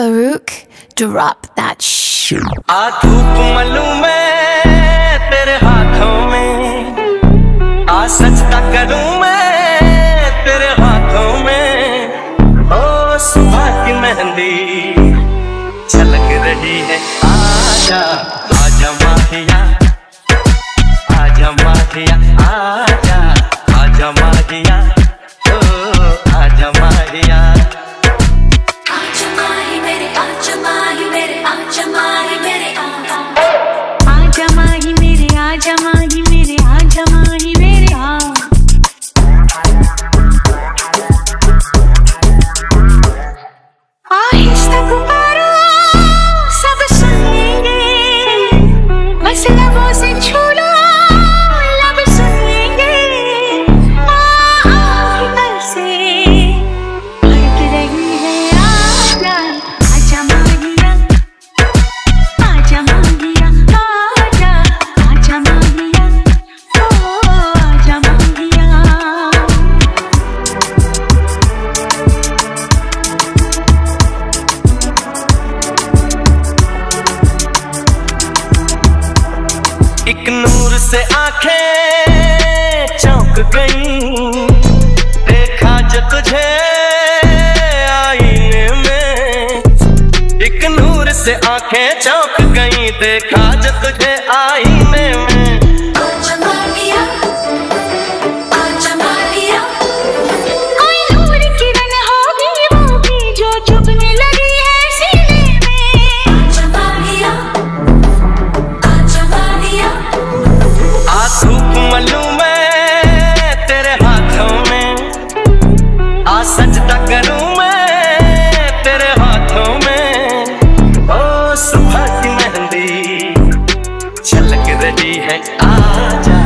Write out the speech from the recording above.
Farooq, drop that shit. आ धूप मलूम मैं तेरे हाथों में, आ सजदा करूं मैं तेरे हाथों में। ओ सुबह की मेहंदी झलक रही है, आजा आजा माहिया, आजा माहिया, आजा आजा माहिया, ओ आजा माहिया। एक नूर से आंखें चौंक गई, देखा जो तुझे आईने में। एक नूर से आंखें चौंक गई, देखा जो तुझे आईने में। सजदा करूं मैं तेरे हाथों में, ओ सुबह की मेहंदी झलक रही है, आजा।